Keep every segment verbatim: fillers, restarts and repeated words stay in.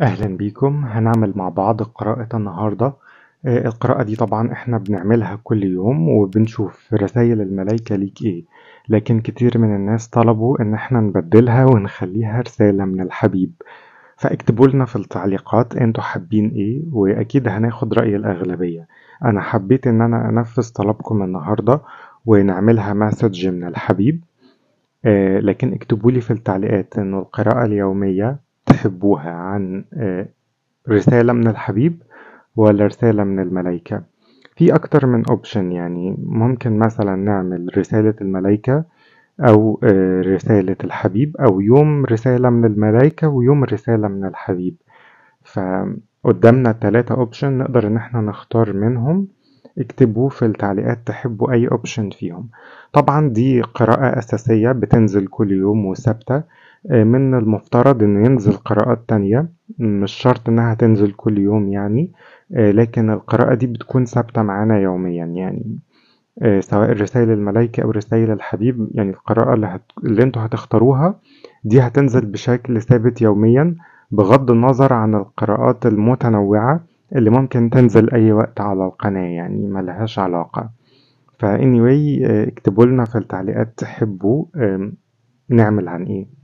أهلا بيكم. هنعمل مع بعض قراءة النهاردة. القراءة دي طبعا احنا بنعملها كل يوم وبنشوف رسائل الملايكة ليك ايه، لكن كتير من الناس طلبوا ان احنا نبدلها ونخليها رسالة من الحبيب، فاكتبوا لنا في التعليقات انتوا حابين ايه، واكيد هناخد رأي الأغلبية. انا حبيت ان انا انفذ طلبكم النهاردة ونعملها مسج من الحبيب، لكن اكتبوا لي في التعليقات انه القراءة اليومية تحبوها عن رسالة من الحبيب ولا رسالة من الملايكة. في أكتر من أوبشن، يعني ممكن مثلا نعمل رسالة الملايكة أو رسالة الحبيب، أو يوم رسالة من الملايكة ويوم رسالة من الحبيب. فقدامنا ثلاثة أوبشن نقدر إن احنا نختار منهم. اكتبوا في التعليقات تحبوا أي أوبشن فيهم. طبعا دي قراءة أساسية بتنزل كل يوم وثابتة، من المفترض إنه ينزل قراءات تانية، مش شرط إنها تنزل كل يوم يعني، لكن القراءة دي بتكون ثابتة معانا يوميا، يعني سواء رسائل الملايكة أو رسائل الحبيب. يعني القراءة اللي, هت... اللي انتوا هتختاروها دي هتنزل بشكل ثابت يوميا، بغض النظر عن القراءات المتنوعة اللي ممكن تنزل أي وقت على القناة، يعني ملهاش علاقة. فا anyway اكتبوا لنا في التعليقات تحبوا نعمل عن ايه.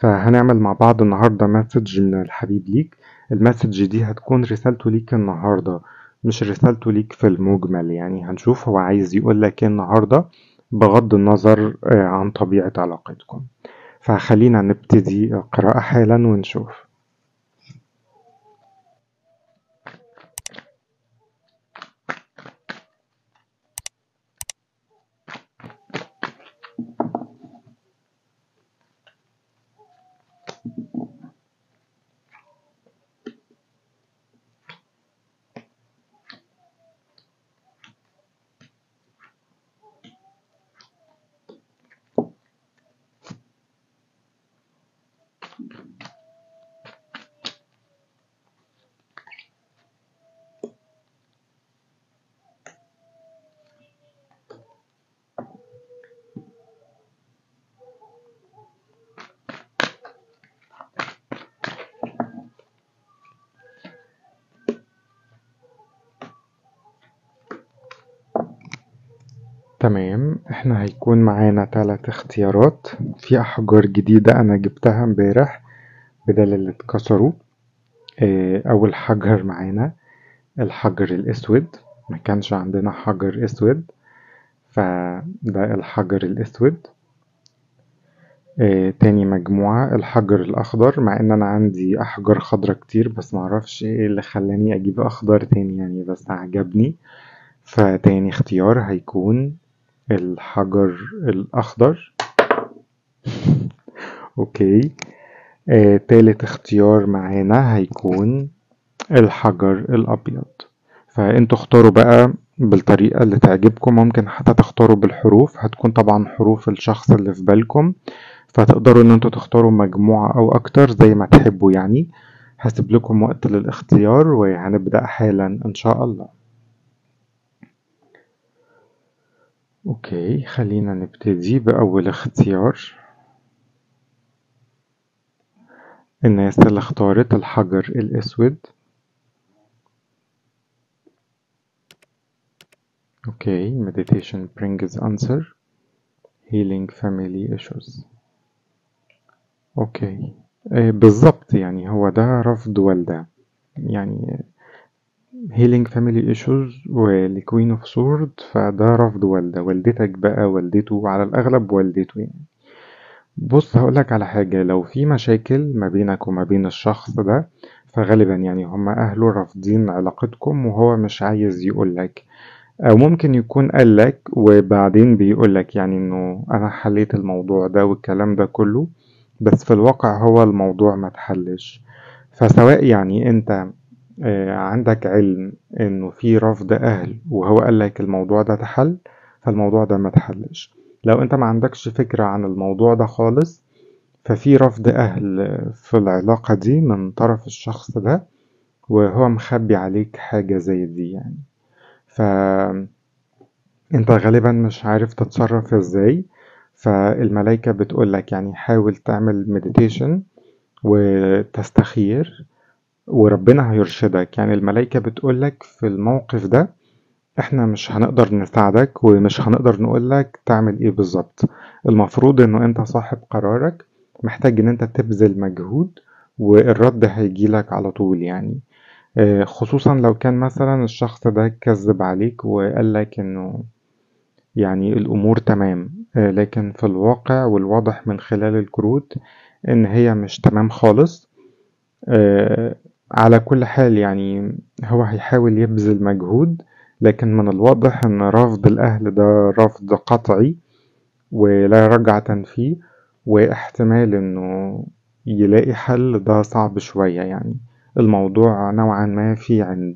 فهنعمل مع بعض النهاردة مسج من الحبيب ليك. المسج دي هتكون رسالته ليك النهاردة، مش رسالته ليك في المجمل، يعني هنشوف هو عايز يقول لك ايه النهاردة بغض النظر عن طبيعة علاقتكم. فخلينا نبتدي القراءة حالا ونشوف. تمام، احنا هيكون معانا ثلاث اختيارات. في احجار جديدة انا جبتها امبارح بدل اللي اتكسروا. اه اول حجر معانا الحجر الاسود، ما كانش عندنا حجر اسود، فده الحجر الاسود. اه تاني مجموعة الحجر الاخضر، مع ان انا عندي احجار خضرة كتير بس معرفش ايه اللي خلاني اجيب اخضر تاني يعني، بس عجبني. فتاني اختيار هيكون الحجر الأخضر. اوكي. آه، تالت اختيار معانا هيكون الحجر الأبيض. فانتوا اختاروا بقى بالطريقة اللي تعجبكم، ممكن حتى تختاروا بالحروف، هتكون طبعا حروف الشخص اللي في بالكم، فتقدروا ان انتوا تختاروا مجموعة او اكتر زي ما تحبوا يعني. هسيب لكم وقت للاختيار وهنبدأ حالا ان شاء الله. اوكي، خلينا نبتدي بأول اختيار. الناس اللي اختارت الحجر الأسود، اوكي. meditation brings answer healing family issues. اوكي آه بالظبط، يعني هو ده رفض والدة، يعني healing family issues والكوين اوف سورد، فده رفض والدة، والدتك بقى، والدته، على الأغلب والدته يعني. بص هقولك على حاجة، لو في مشاكل ما بينك وما بين الشخص ده فغالبا يعني هما أهله رافضين علاقتكم وهو مش عايز يقولك، أو ممكن يكون قالك وبعدين بيقولك يعني إنه أنا حليت الموضوع ده والكلام ده كله، بس في الواقع هو الموضوع ما اتحلش. فسواء يعني أنت عندك علم انه في رفض اهل وهو قال لك الموضوع ده اتحل، فالموضوع ده ما اتحلش. لو انت ما عندكش فكرة عن الموضوع ده خالص، ففي رفض اهل في العلاقة دي من طرف الشخص ده وهو مخبي عليك حاجة زي دي يعني، فانت غالبا مش عارف تتصرف ازاي. فالملايكة بتقول لك يعني حاول تعمل مديتيشن وتستخير وربنا هيرشدك. يعني الملائكة بتقولك في الموقف ده احنا مش هنقدر نساعدك ومش هنقدر نقولك تعمل ايه بالظبط، المفروض انه انت صاحب قرارك، محتاج ان انت تبذل مجهود والرد هيجيلك على طول. يعني خصوصا لو كان مثلا الشخص ده كذب عليك وقالك انه يعني الامور تمام، لكن في الواقع والواضح من خلال الكروت ان هي مش تمام خالص. على كل حال يعني هو هيحاول يبذل مجهود، لكن من الواضح ان رفض الاهل ده رفض قطعي ولا رجعة فيه، واحتمال انه يلاقي حل ده صعب شوية. يعني الموضوع نوعا ما في عند،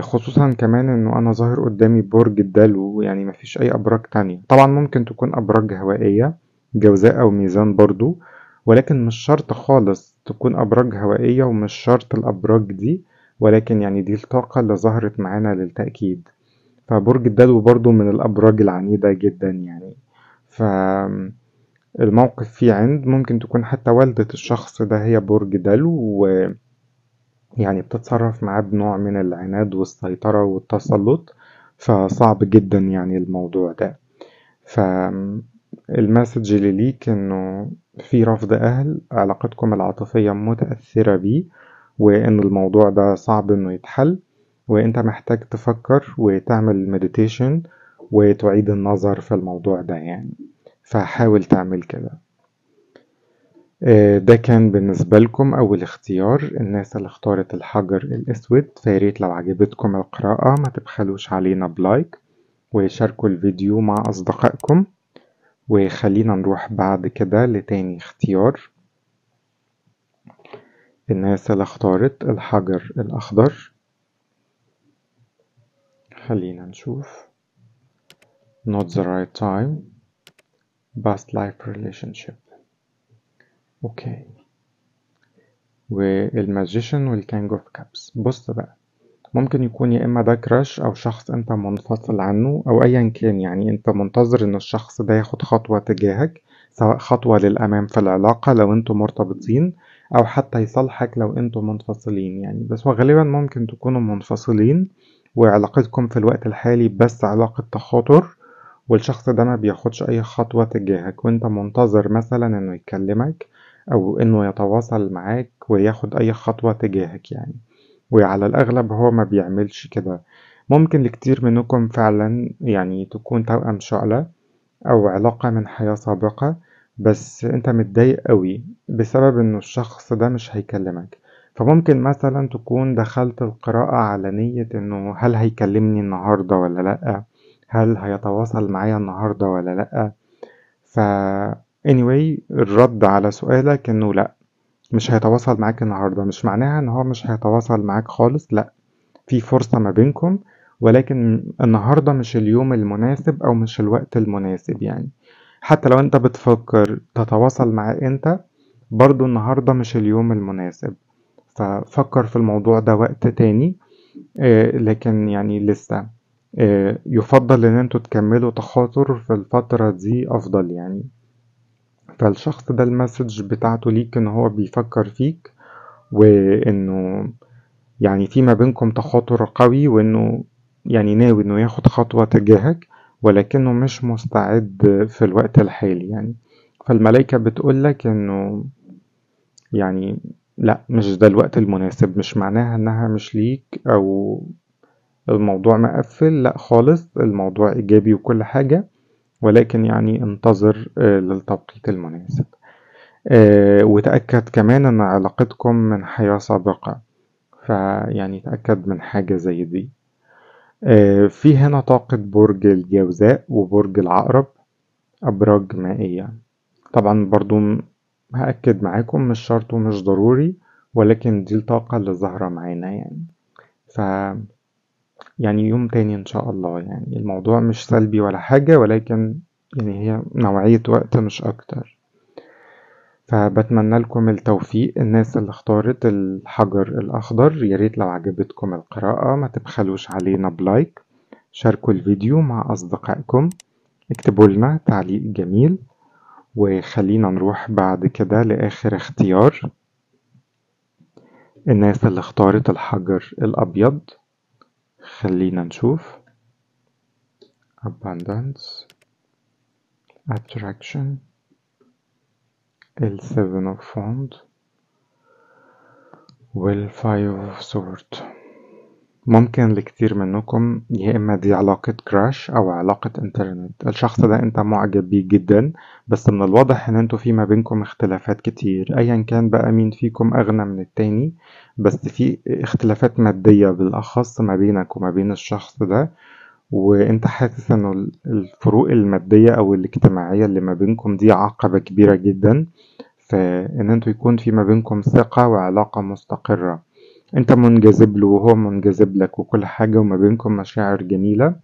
خصوصا كمان انه انا ظاهر قدامي برج الدلو، يعني مفيش اي ابراج تانية. طبعا ممكن تكون ابراج هوائية جوزاء او ميزان برضو، ولكن مش شرط خالص تكون ابراج هوائية، ومش شرط الابراج دي، ولكن يعني دي الطاقة اللي ظهرت معانا للتأكيد. فبرج الدلو برضو من الابراج العنيدة جدا يعني، فالموقف فيه عند. ممكن تكون حتى والدة الشخص ده هي برج دلو و يعني بتتصرف معاه بنوع من العناد والسيطرة والتسلط، فصعب جدا يعني الموضوع ده. فالمسج اللي ليك انه في رفض اهل، علاقتكم العاطفية متأثرة بيه، وان الموضوع ده صعب انه يتحل، وانت محتاج تفكر وتعمل مديتيشن وتعيد النظر في الموضوع ده يعني، فحاول تعمل كده. ده كان بالنسبة لكم أول اختيار، الناس اللي اختارت الحجر الأسود. فياريت لو عجبتكم القراءة ما تبخلوش علينا بلايك، وشاركوا الفيديو مع أصدقائكم، وخلينا نروح بعد كده لتاني اختيار. الناس اللي اختارت الحجر الأخضر، خلينا نشوف. Not the right time. Past life relationship. اوكي، والماجيشن والكينج اوف كابس. بص بقى، ممكن يكون يا اما ده كراش او شخص انت منفصل عنه او ايا كان، يعني انت منتظر ان الشخص ده ياخد خطوة تجاهك، سواء خطوة للامام في العلاقة لو انتوا مرتبطين، او حتى يصالحك لو انتوا منفصلين يعني. بس وغالبا ممكن تكونوا منفصلين وعلاقتكم في الوقت الحالي بس علاقة تخاطر، والشخص ده ما بياخدش اي خطوة تجاهك، وانت منتظر مثلا انه يكلمك او انه يتواصل معاك وياخد اي خطوة تجاهك يعني، وعلى الاغلب هو ما بيعملش كده. ممكن لكتير منكم فعلا يعني تكون توأم شعلة او علاقة من حياة سابقة، بس انت متضايق قوي بسبب انه الشخص ده مش هيكلمك. فممكن مثلا تكون دخلت القراءة على نية انه هل هيكلمني النهاردة ولا لأ، هل هيتواصل معايا النهاردة ولا لأ. ف anyway الرد على سؤالك انه لأ، مش هيتواصل معاك النهاردة، مش معناها ان هو مش هيتواصل معاك خالص، لأ في فرصة ما بينكم، ولكن النهاردة مش اليوم المناسب او مش الوقت المناسب يعني. حتى لو انت بتفكر تتواصل معاه انت، برضو النهاردة مش اليوم المناسب، ففكر في الموضوع ده وقت تاني. آه لكن يعني لسه آه يفضل ان انتوا تكملوا تخاطر في الفترة دي افضل يعني. فالشخص ده المسج بتاعته ليك ان هو بيفكر فيك، وانه يعني في ما بينكم تخاطر قوي، وانه يعني ناوي انه ياخد خطوة تجاهك، ولكنه مش مستعد في الوقت الحالي يعني. فالملائكة بتقولك انه يعني لا، مش ده الوقت المناسب، مش معناها انها مش ليك او الموضوع مقفل، لا خالص الموضوع ايجابي وكل حاجة، ولكن يعني انتظر للتوقيت المناسب. وتأكد كمان ان علاقتكم من حياة سابقة، فيعني تأكد من حاجة زي دي. في هنا طاقة برج الجوزاء وبرج العقرب، ابراج مائية. طبعا برضو هأكد معاكم مش شرط ومش ضروري، ولكن دي الطاقة اللي ظاهرة معانا يعني. ف يعني يوم تاني ان شاء الله يعني، الموضوع مش سلبي ولا حاجة، ولكن يعني هي نوعية وقت مش اكتر. فبتمنى لكم التوفيق، الناس اللي اختارت الحجر الاخضر. ياريت لو عجبتكم القراءة ما تبخلوش علينا بلايك، شاركوا الفيديو مع اصدقائكم، اكتبوا لنا تعليق جميل، وخلينا نروح بعد كده لآخر اختيار. الناس اللي اختارت الحجر الأبيض، خلينا نشوف abundance attraction ال seven of found وال five of sword. ممكن لكتير منكم يا إما دي علاقة كراش أو علاقة انترنت، الشخص ده أنت معجب بيه جدا بس من الواضح إن أنتوا في ما بينكم اختلافات كتير، أيا كان بقى مين فيكم أغنى من التاني، بس في اختلافات مادية بالأخص ما بينك وما بين الشخص ده، وأنت حاسس إنه الفروق المادية أو الاجتماعية اللي ما بينكم دي عقبة كبيرة جدا، فإن أنتوا يكون في ما بينكم ثقة وعلاقة مستقرة. انت منجذب له وهو منجذب لك وكل حاجة وما بينكم مشاعر جميلة،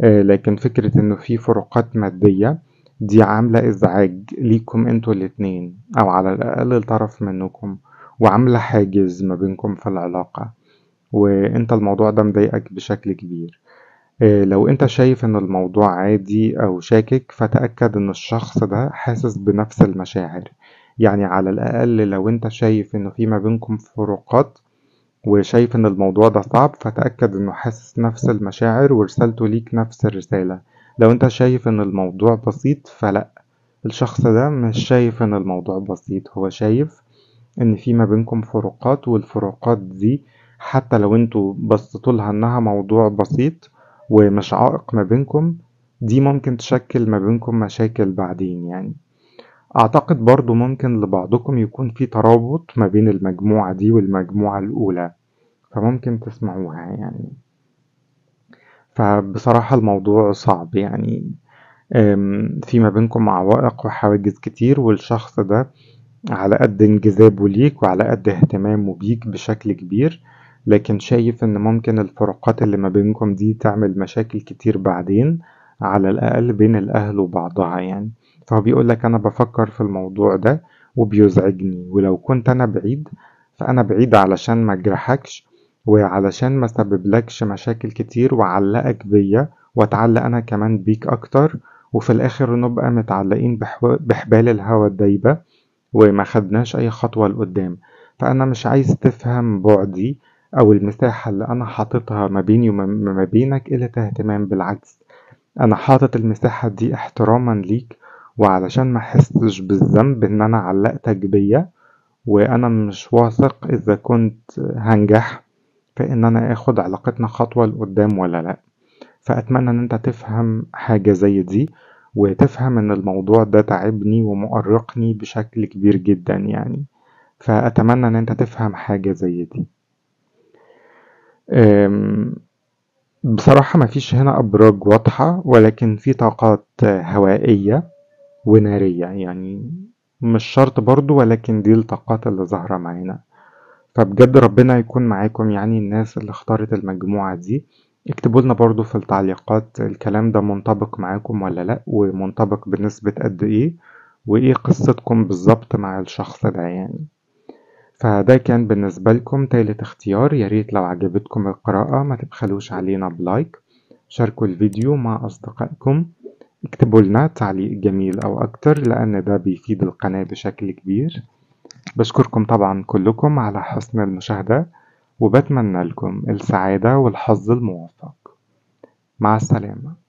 لكن فكرة انه في فروقات مادية دي عاملة ازعاج ليكم انتوا الاتنين او على الاقل الطرف منكم، وعاملة حاجز ما بينكم في العلاقة، وانت الموضوع ده مضايقك بشكل كبير. لو انت شايف ان الموضوع عادي او شاكك فتأكد ان الشخص ده حاسس بنفس المشاعر، يعني على الاقل لو انت شايف انه في ما بينكم فروقات وشايف ان الموضوع ده صعب فتأكد انه حاسس نفس المشاعر ورسالته ليك نفس الرسالة. لو انت شايف ان الموضوع بسيط فلا، الشخص ده مش شايف ان الموضوع بسيط، هو شايف ان في ما بينكم فروقات، والفروقات دي حتى لو انتوا بصيتولها انها موضوع بسيط ومش عائق ما بينكم، دي ممكن تشكل ما بينكم مشاكل بعدين. يعني أعتقد برضو ممكن لبعضكم يكون في ترابط ما بين المجموعة دي والمجموعة الأولى، فممكن تسمعوها يعني. فبصراحة الموضوع صعب، يعني في ما بينكم عوائق وحواجز كتير، والشخص ده على قد انجذابه ليك وعلى قد اهتمامه بيك بشكل كبير، لكن شايف ان ممكن الفروقات اللي ما بينكم دي تعمل مشاكل كتير بعدين على الأقل بين الأهل وبعضها يعني. فهو بيقولك أنا بفكر في الموضوع ده وبيزعجني، ولو كنت أنا بعيد فأنا بعيد علشان ما اجرحكش وعلشان ما سببلكش مشاكل كتير وعلقك بيا واتعلق أنا كمان بيك أكتر، وفي الآخر نبقى متعلقين بحبال الهوا الدايبة وما خدناش أي خطوة لقدام. فأنا مش عايز تفهم بعدي أو المساحة اللي أنا حاططها ما بيني وما بينك إلا اهتمام، بالعكس أنا حاطط المساحة دي احتراما ليك وعلشان ما احسش بالذنب ان انا علقتك بيا، وانا مش واثق اذا كنت هنجح فان انا اخد علاقتنا خطوة لقدام ولا لا. فاتمنى ان انت تفهم حاجة زي دي وتفهم ان الموضوع ده تعبني ومؤرقني بشكل كبير جدا يعني، فاتمنى ان انت تفهم حاجة زي دي. أم بصراحة مفيش هنا ابراج واضحة، ولكن في طاقات هوائية ونارية، يعني مش شرط برضو ولكن دي الطاقات اللي ظاهرة معانا. فبجد ربنا يكون معاكم يعني الناس اللي اختارت المجموعة دي. اكتبوا لنا برضو في التعليقات الكلام ده منطبق معاكم ولا لا، ومنطبق بنسبة قد ايه، وايه قصتكم بالظبط مع الشخص ده يعني. فده كان بالنسبة لكم تالت اختيار. ياريت لو عجبتكم القراءة ما تبخلوش علينا بلايك، شاركوا الفيديو مع أصدقائكم، اكتبوا لنا تعليق جميل أو أكتر لأن ده بيفيد القناة بشكل كبير. بشكركم طبعا كلكم على حسن المشاهدة، وبتمنى لكم السعادة والحظ الموفق. مع السلامة.